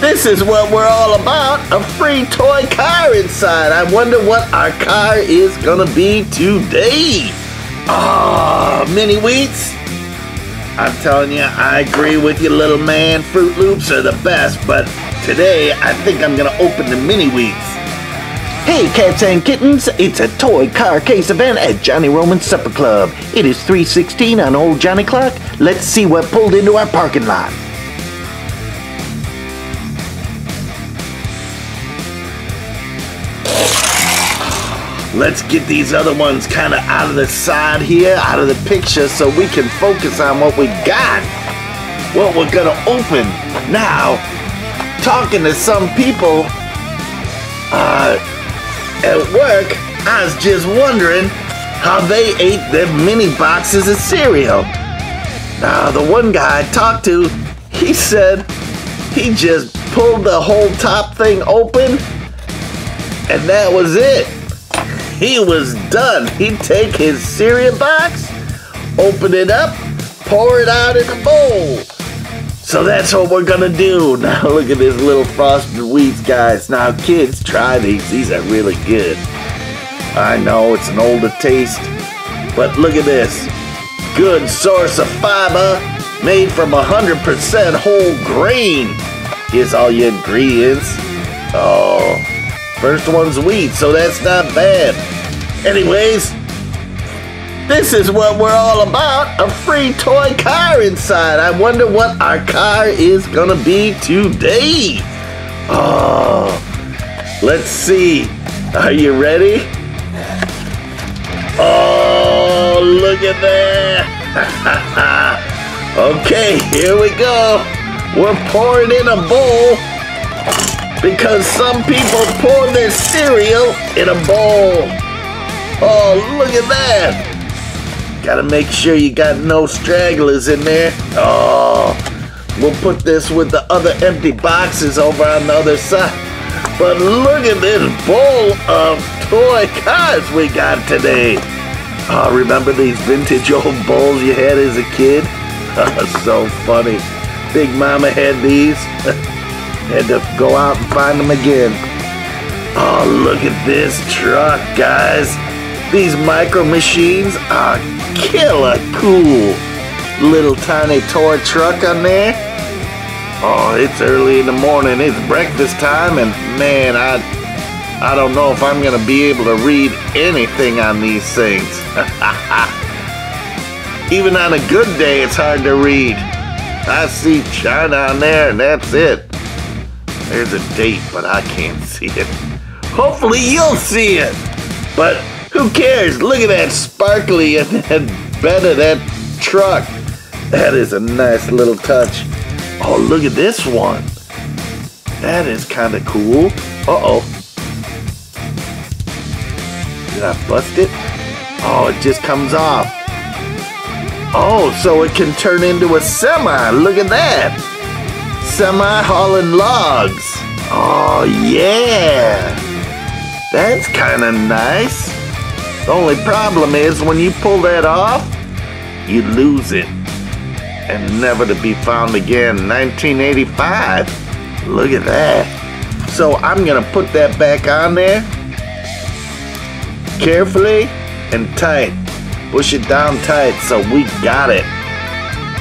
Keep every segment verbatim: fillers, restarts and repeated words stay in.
This is what we're all about, a free toy car inside. I wonder what our car is gonna be today. Ah, oh, Mini Wheats. I'm telling you, I agree with you, little man. Fruit Loops are the best, but today I think I'm gonna open the Mini Wheats. Hey cats and kittens, it's a toy car case event at Johnny Roman's Supper Club. It is three sixteen on old Johnny Clock. Let's see what pulled into our parking lot. Let's get these other ones kind of out of the side here, out of the picture, so we can focus on what we got, what we're gonna open. Now, talking to some people, uh, at work, I was just wondering how they ate their mini boxes of cereal. Now, the one guy I talked to, he said he just pulled the whole top thing open, and that was it. He was done. He'd take his cereal box, open it up, pour it out in a bowl. So that's what we're gonna do. Now look at this little Frosted Wheats, guys. Now kids, try these, these are really good. I know, it's an older taste, but look at this. Good source of fiber, made from one hundred percent whole grain. Here's all your ingredients. Oh, first one's wheat, so that's not bad. Anyways, this is what we're all about, a free toy car inside. I wonder what our car is gonna be today. Oh, let's see. Are you ready? Oh, look at that. Okay, here we go. We're pouring in a bowl because some people pour their cereal in a bowl. Oh, look at that. Gotta make sure you got no stragglers in there. Oh, we'll put this with the other empty boxes over on the other side. But look at this bowl of toy cars we got today. Oh, remember these vintage old bowls you had as a kid? So funny. Big Mama had these. Had to go out and find them again. Oh, look at this truck, guys. These Micro Machines are killer cool. Little tiny toy truck on there. Oh, it's early in the morning. It's breakfast time, and man, I, I don't know if I'm gonna be able to read anything on these things. Even on a good day, it's hard to read. I see China on there, and that's it. There's a date, but I can't see it. Hopefully you'll see it, but who cares? Look at that sparkly and that bed of that truck. That is a nice little touch. Oh, look at this one. That is kind of cool. Uh-oh. Did I bust it? Oh, it just comes off. Oh, so it can turn into a semi. Look at that. Semi hauling logs. Oh yeah, that's kind of nice. The only problem is when you pull that off, you lose it, and never to be found again. nineteen eighty-five. Look at that. So I'm gonna put that back on there carefully and tight. Push it down tight so we got it.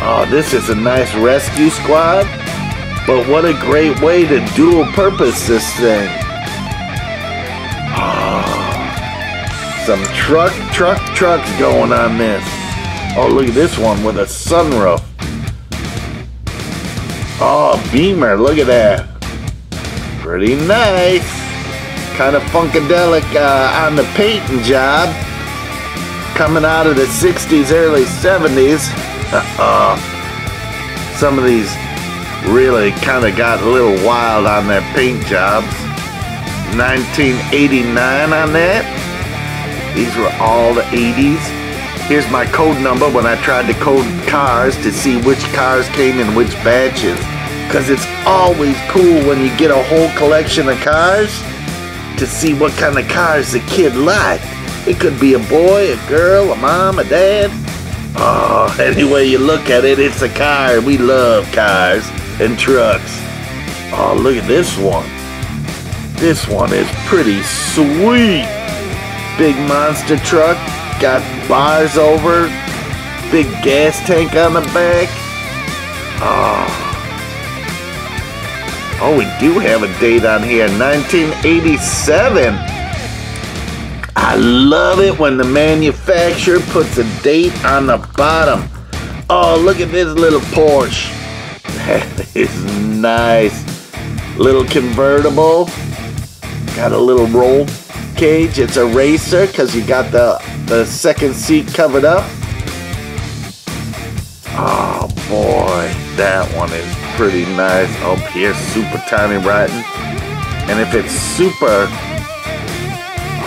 Oh, this is a nice rescue squad. But what a great way to dual purpose this thing. Oh, some truck, truck, trucks going on this. Oh, look at this one with a sunroof. Oh, Beamer, look at that. Pretty nice. Kind of funkadelic uh, on the painting job. Coming out of the sixties, early seventies. Uh-oh. Some of these really kind of got a little wild on their paint jobs. nineteen eighty-nine on that. These were all the eighties. Here's my code number when I tried to code cars to see which cars came in which batches. Because it's always cool when you get a whole collection of cars to see what kind of cars the kid liked. It could be a boy, a girl, a mom, a dad. Oh, any way you look at it, it's a car. We love cars and trucks. Oh, look at this one. This one is pretty sweet. Big monster truck, got bars over, big gas tank on the back. Oh. Oh, we do have a date on here, nineteen eighty-seven. I love it when the manufacturer puts a date on the bottom. Oh, look at this little Porsche. That is nice. Little convertible. Got a little roll cage. It's a racer because you got the, the second seat covered up. Oh, boy. That one is pretty nice. Oh, here's super tiny rotten. And if it's super,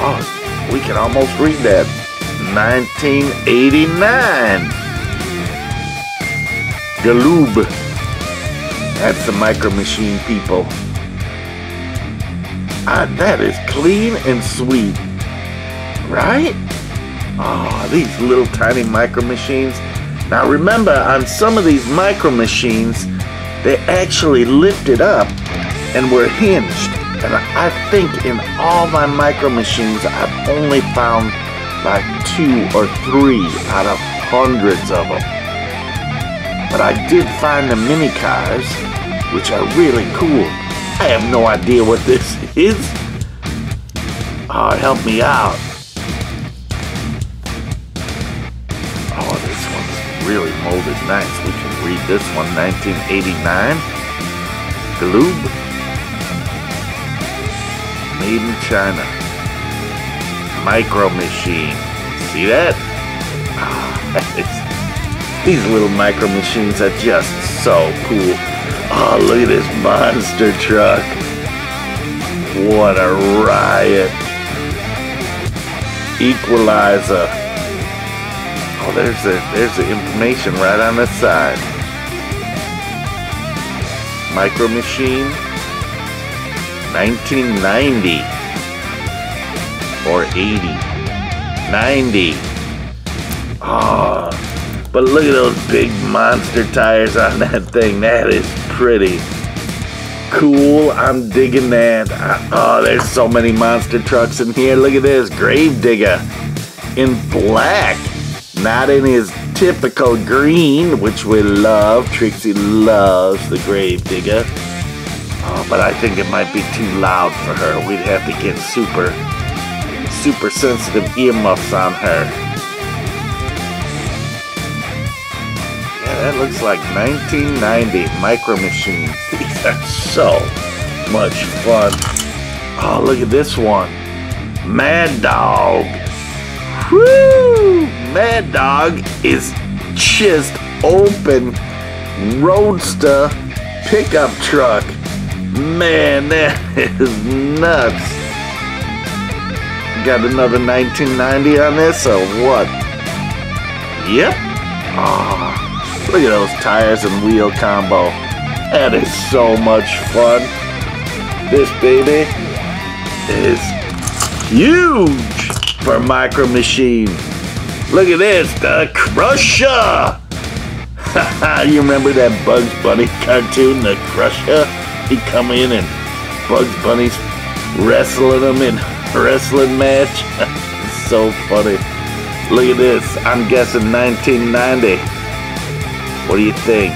oh, we can almost read that. nineteen eighty-nine. Galoob. That's the Micro Machine people. Ah, that is clean and sweet. Right? Oh, these little tiny Micro Machines. Now remember, on some of these Micro Machines, they actually lifted up and were hinged. And I think in all my Micro Machines, I've only found like two or three out of hundreds of them. But I did find the mini cars, which are really cool. I have no idea what this is. Oh, help me out. Oh, this one's really molded nice. We can read this one, nineteen eighty-nine. Galoob. Made in China. Micro Machine. See that? Oh, that is, these little Micro Machines are just so cool. Oh, look at this monster truck. What a riot. Equalizer. Oh, there's the, there's the information right on the side. Micro Machine, nineteen ninety, or eighty, ninety. Oh, but look at those big monster tires on that thing. That is pretty cool. I'm digging that. Oh, there's so many monster trucks in here. Look at this, Grave Digger in black. Not in his typical green, which we love. Trixie loves the Grave Digger. Oh, but I think it might be too loud for her. We'd have to get super, super sensitive earmuffs on her. Yeah, that looks like nineteen ninety Micro Machines. These are so much fun. Oh, look at this one. Mad Dog. Woo! Mad Dog is just open roadster pickup truck. Man, that is nuts. Got another nineteen ninety on this or what? Yep. Oh, look at those tires and wheel combo. That is so much fun. This baby is huge for Micro Machine. Look at this, the Crusher! Haha, you remember that Bugs Bunny cartoon, the Crusher? He'd come in and Bugs Bunny's wrestling him in a wrestling match. So funny. Look at this, I'm guessing nineteen ninety. What do you think?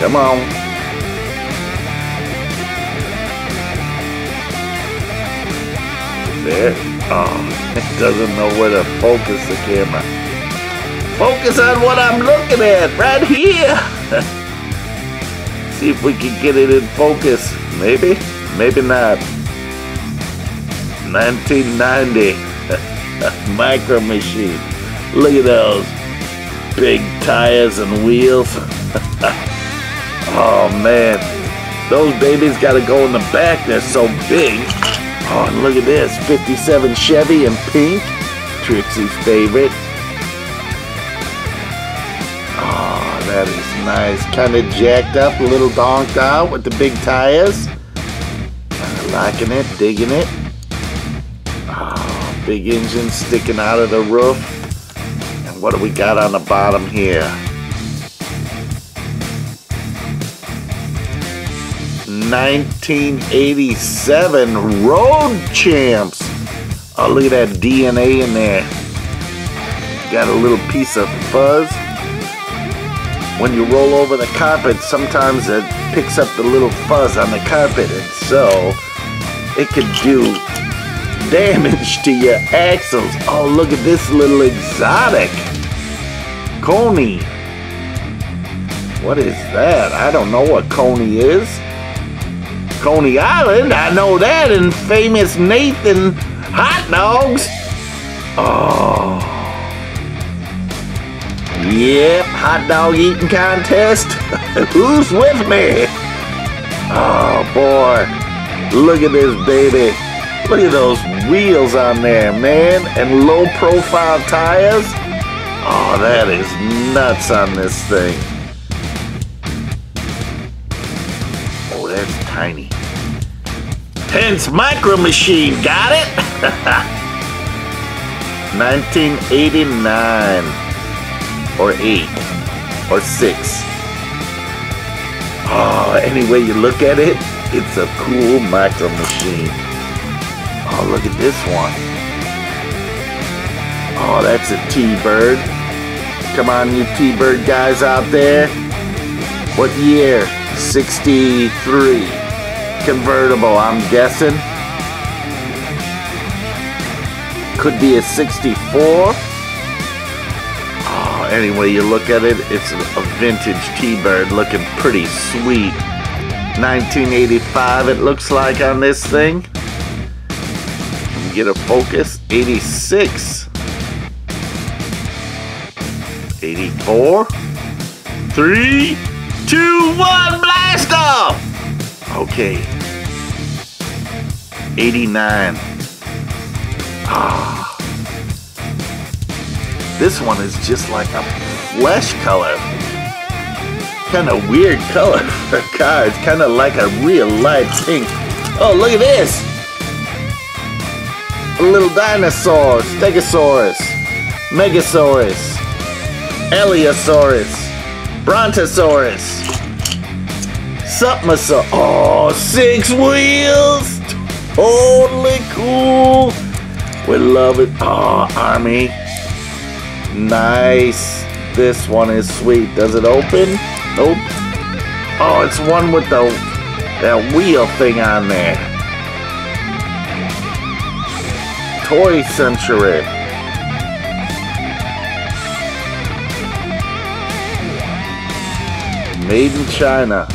Come on. There. Oh, it doesn't know where to focus the camera. Focus on what I'm looking at, right here. See if we can get it in focus. Maybe, maybe not. nineteen ninety Micro Machine. Look at those big tires and wheels. Oh man, those babies gotta go in the back. They're so big. Oh, and look at this, fifty-seven Chevy in pink, Trixie's favorite. Oh, that is nice. Kind of jacked up, a little donked out with the big tires. Kinda liking it, digging it. Oh, big engine sticking out of the roof. And what do we got on the bottom here? nineteen eighty-seven Road Champs. Oh, look at that D N A in there. Got a little piece of fuzz. When you roll over the carpet, sometimes it picks up the little fuzz on the carpet, and so it could do damage to your axles. Oh, look at this little exotic Coney. What is that? I don't know what Coney is. Coney Island, I know that, and famous Nathan hot dogs. Oh. Yep, hot dog eating contest. Who's with me? Oh boy, look at this baby. Look at those wheels on there, man, and low profile tires. Oh, that is nuts on this thing. That's tiny. Hence Micro Machine, got it? nineteen eighty-nine. Or eight. Or six. Oh, any way you look at it, it's a cool Micro Machine. Oh, look at this one. Oh, that's a T-Bird. Come on, you T-Bird guys out there. What year? sixty-three convertible, I'm guessing. Could be a sixty-four. Oh, anyway you look at it, it's a vintage T-Bird looking pretty sweet. nineteen eighty-five it looks like on this thing. Get a focus. eighty-six. eighty-four. three. two, one, blast off! Okay. eighty-nine. Ah. This one is just like a flesh color. Kind of weird color for a car. It's kind of like a real light pink. Oh, look at this! A little dinosaur. Stegosaurus. Megasaurus. Elasaurus. Brontosaurus. Something so. Oh, six wheels. Totally cool. We love it. Oh, army. Nice. This one is sweet. Does it open? Nope. Oh, it's one with the that wheel thing on there. Toy Century. Made in China.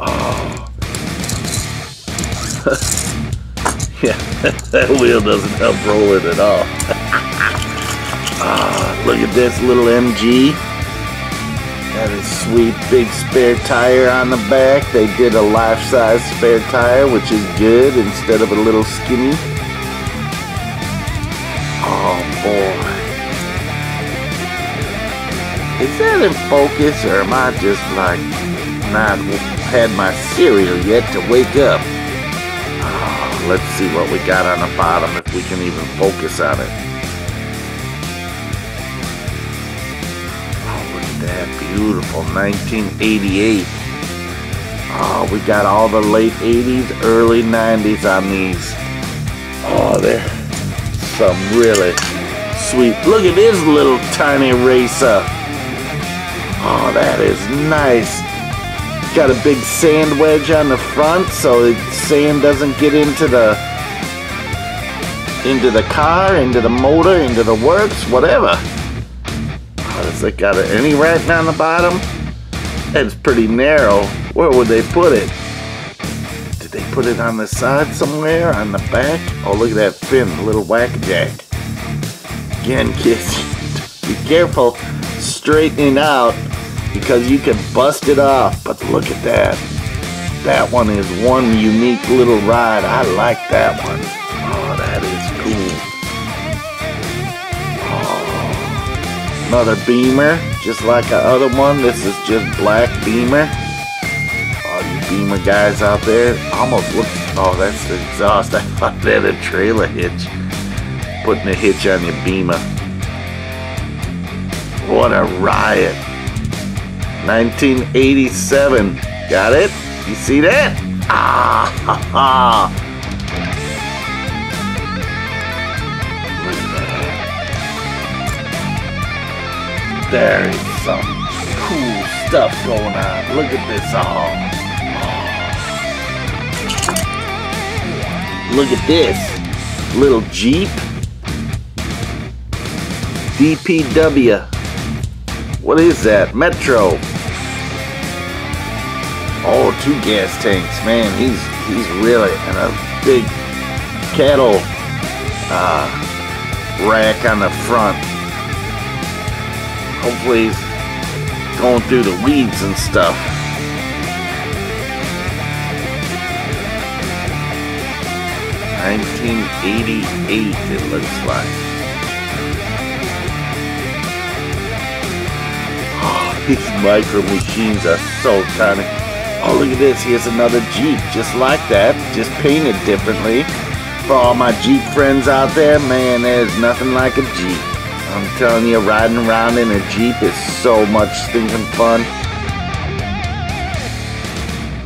Oh. Yeah, that wheel doesn't help roll it at all. Oh, look at this little M G. That is sweet. Big spare tire on the back. They did a life-size spare tire, which is good, instead of a little skinny. Oh, boy. Is that in focus, or am I just like not had my cereal yet to wake up? Oh, let's see what we got on the bottom, if we can even focus on it. Oh, look at that, beautiful, nineteen eighty-eight. Oh, we got all the late eighties, early nineties on these. Oh, they're some really sweet. Look at this little tiny racer. Oh, that is nice. Got a big sand wedge on the front so the sand doesn't get into the into the car, into the motor, into the works, whatever. Oh, does it got any writing on the bottom? That's pretty narrow. Where would they put it? Did they put it on the side somewhere? On the back? Oh, look at that fin, little whack-a-jack. Again, kids, be careful straightening out, because you can bust it off. But look at that. That one is one unique little ride. I like that one. Oh, that is cool. Oh, another Beamer, just like the other one. This is just black Beamer. All you Beamer guys out there, almost looks. Oh, that's the exhaust. I thought they had a trailer hitch. Putting a hitch on your Beamer. What a riot. nineteen eighty-seven. Got it? You see that? Ah, ha, ha. There is some cool stuff going on. Look at this all. Oh. Look at this little Jeep. D P W. What is that? Metro. Oh, two gas tanks, man. He's he's really in a big cattle uh, rack on the front. Hopefully he's going through the weeds and stuff. nineteen eighty-eight, it looks like. These micro machines are so tiny. Oh, look at this. Here's another Jeep just like that. Just painted differently. For all my Jeep friends out there, man, there's nothing like a Jeep. I'm telling you, riding around in a Jeep is so much stinking fun.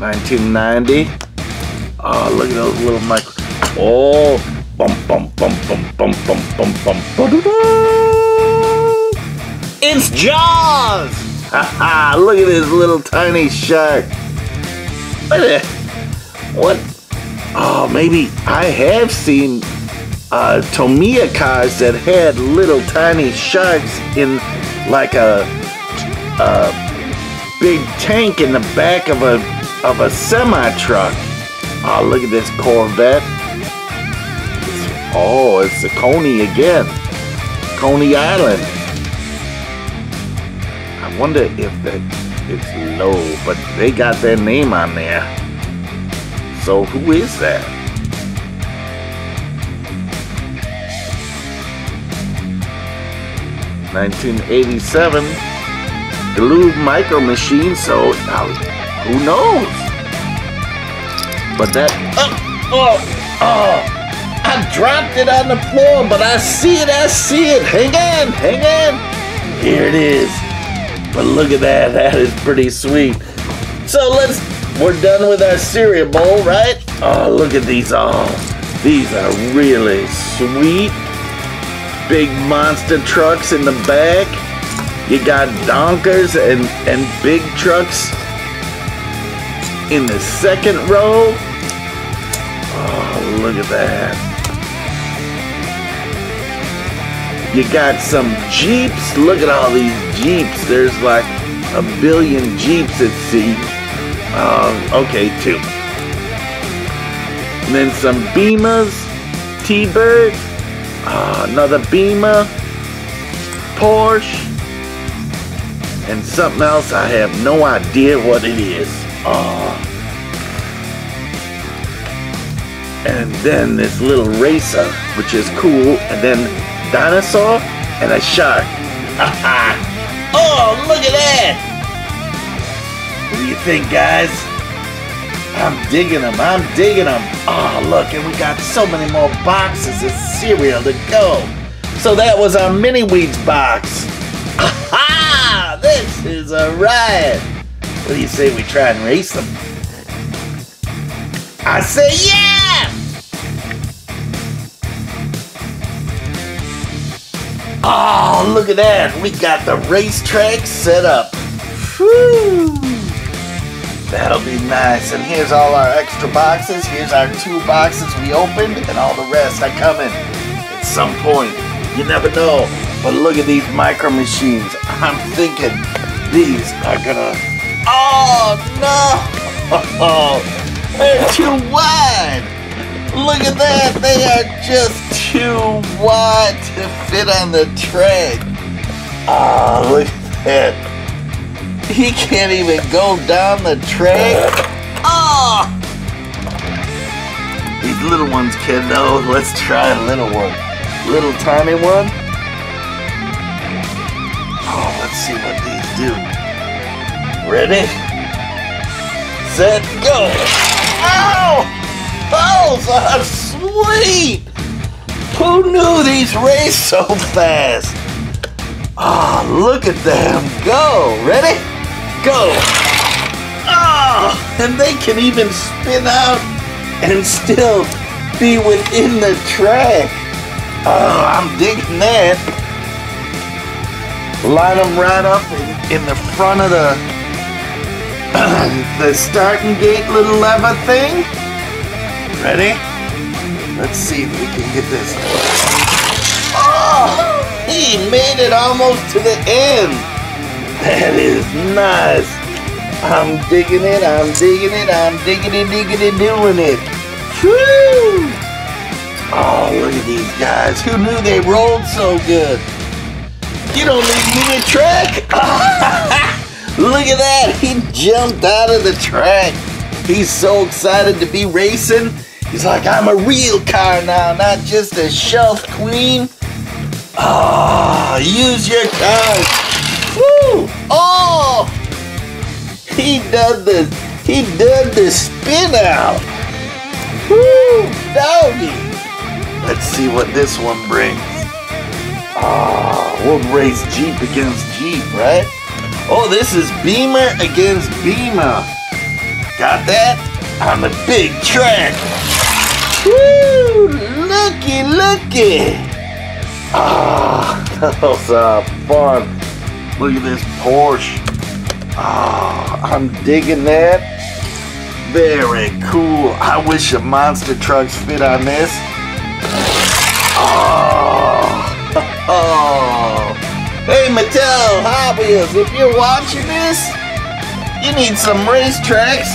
nineteen ninety. Oh, look at those little micro... Oh! Bum, bum, bum, bum, bum, bum, bum, bum, bum. It's Jaws! Haha, look at this little tiny shark. What the, what? Oh, maybe I have seen uh, Tomica cars that had little tiny sharks in like a, a big tank in the back of a, of a semi-truck. Oh, look at this Corvette. Oh, it's the Coney again. Coney Island. Wonder if that it's low, but they got their name on there. So who is that? nineteen eighty-seven, Galoob Micro Machine. So now, who knows? But that oh, oh oh I dropped it on the floor, but I see it, I see it. Hang on, hang on. Here it is. But look at that, that is pretty sweet. So let's, we're done with our cereal bowl, right? Oh, look at these all. Oh, these are really sweet. Big monster trucks in the back. You got donkers and, and big trucks in the second row. Oh, look at that. You got some Jeeps. Look at all these Jeeps. There's like a billion Jeeps at sea. Um, okay, two. And then some Beamers. T-Bird. Uh, another Beamer. Porsche. And something else. I have no idea what it is. Uh, and then this little racer, which is cool. And then... dinosaur and a shark. Haha! Oh, look at that! What do you think, guys? I'm digging them. I'm digging them. Oh, look, and we got so many more boxes of cereal to go. So that was our Mini Wheats box. Haha! This is a riot. What do you say we try and race them? I say yeah! Oh, look at that! We got the racetrack set up. Whew. That'll be nice. And here's all our extra boxes. Here's our two boxes we opened, and all the rest are coming at some point. You never know. But look at these micro machines. I'm thinking these are gonna... Oh, no! Oh, they're too wide! Look at that! They are just... too wide to fit on the track. Oh, look at that. He can't even go down the track. Oh! These little ones, kiddo. Let's try a little one. Little tiny one. Oh, let's see what these do. Ready? Set, go! Ow! Those are sweet! Who knew these race so fast? Ah, oh, look at them go. Ready? Go. Ah! Oh, Oh, and they can even spin out and still be within the track. Oh, I'm digging that. Line them right up in, in the front of the the starting gate little lever thing. Ready? Let's see if we can get this. Oh! He made it almost to the end. That is nice. I'm digging it, I'm digging it, I'm digging it, digging it, doing it. Woo! Oh, look at these guys. Who knew they rolled so good? You don't need me to track. Look at that. He jumped out of the track. He's so excited to be racing. He's like, I'm a real car now, not just a shelf queen. Ah, oh, use your cars. Woo! Oh! He did the he did the spin out. Woo! Doggy. Let's see what this one brings. Ah, oh, we'll race Jeep against Jeep, right? Oh, this is Beamer against Beamer. Got that? On the big track. Woo! Looky, looky. Ah, that was uh, fun. Look at this Porsche. Ah, I'm digging that. Very cool. I wish the monster trucks fit on this. Ah, oh. Hey Mattel hobbyists, if you're watching this, you need some racetracks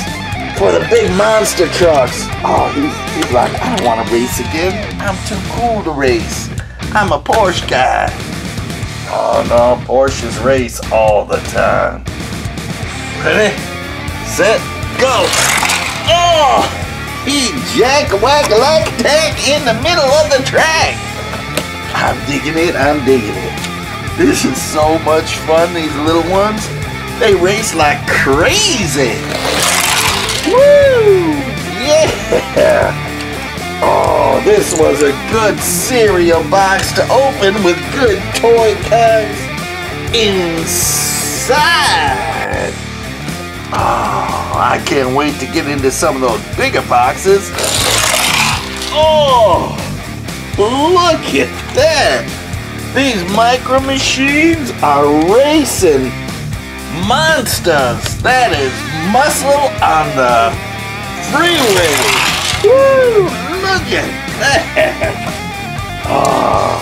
for the big monster trucks. Oh, he's, he's like, I don't want to race again. I'm too cool to race. I'm a Porsche guy. Oh no, Porsches race all the time. Ready, set, go. Oh, he jack-whack-like-tack in the middle of the track. I'm digging it, I'm digging it. This is so much fun, these little ones. They race like crazy. Woo, yeah. Oh, this was a good cereal box to open with good toy cars inside. Oh, I can't wait to get into some of those bigger boxes. Oh, look at that. These micro machines are racing monsters. That is muscle on the freeway. Woo! Look at that! Oh.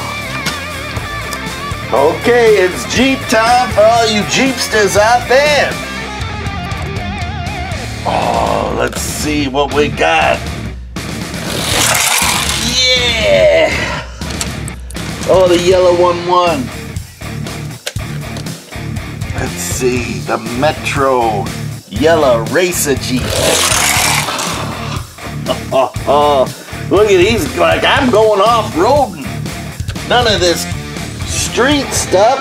Okay, it's Jeep time for all you Jeepsters out there. Oh, let's see what we got. Yeah! Oh, the yellow one won. Let's see, the Metro Yellow Racer Jeep. Oh, oh, oh. Look at these, like, I'm going off-roading. None of this street stuff.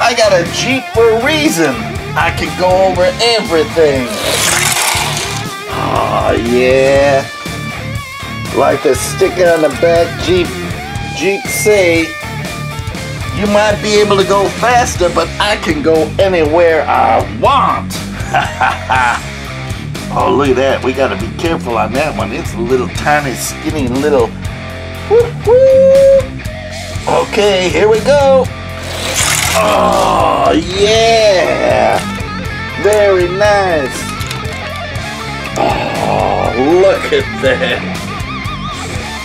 I got a Jeep for a reason. I can go over everything. Oh, yeah. Like the sticker on the back Jeep, Jeep say, you might be able to go faster, but I can go anywhere I want. Ha, ha, ha. Oh, look at that. We got to be careful on that one. It's a little tiny, skinny, little... Woo-hoo. Okay, here we go. Oh, yeah. Very nice. Oh, look at that.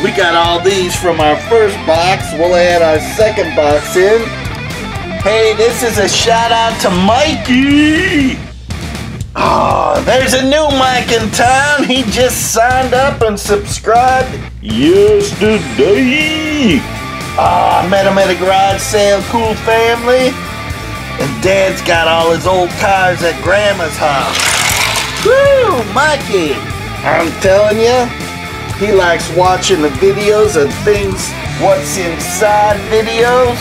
We got all these from our first box. We'll add our second box in. Hey, this is a shout-out to Mikey. Oh, there's a new Mike in town. He just signed up and subscribed yesterday. Oh, I met him at a garage sale, cool family. And Dad's got all his old cars at Grandma's house. Woo, Mikey. I'm telling you, he likes watching the videos and things, what's inside videos.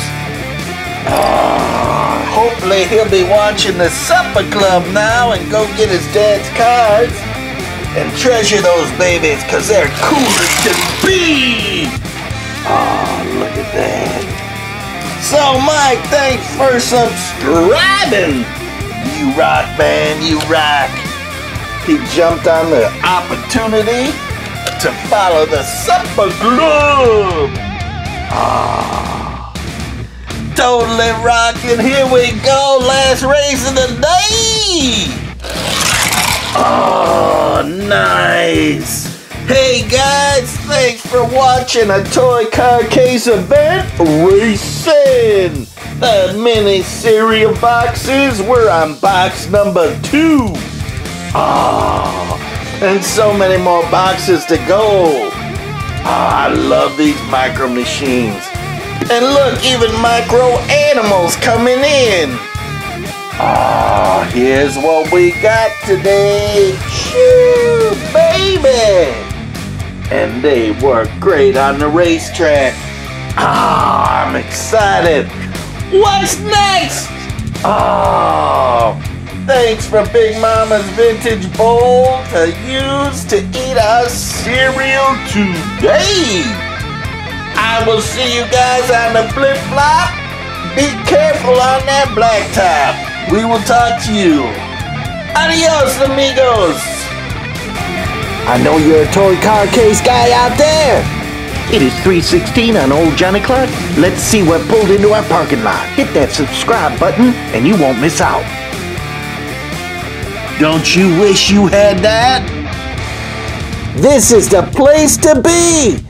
Oh, hopefully he'll be watching the Supper Club now and go get his dad's cards and treasure those babies because they're cool as can be. Oh, look at that. So, Mike, thanks for subscribing. You rock, man. You rock. He jumped on the opportunity to follow the supper club. Ah, totally rocking. Here we go. Last race of the day. Oh, nice. Hey guys, thanks for watching a Toy Car Case event racing. The mini cereal boxes, we're on box number two. Oh, and so many more boxes to go. Oh, I love these micro machines. And look, even micro animals coming in. Oh, here's what we got today. Shoo, baby. And they work great on the racetrack. Ah, I'm excited. What's next? Oh, thanks for Big Mama's vintage bowl to use to eat our cereal today. I will see you guys on the flip flop. Be careful on that blacktop. We will talk to you. Adios, amigos. I know you're a toy car case guy out there. It is three sixteen on old Johnny Clock. Let's see what pulled into our parking lot. Hit that subscribe button and you won't miss out. Don't you wish you had that? This is the place to be.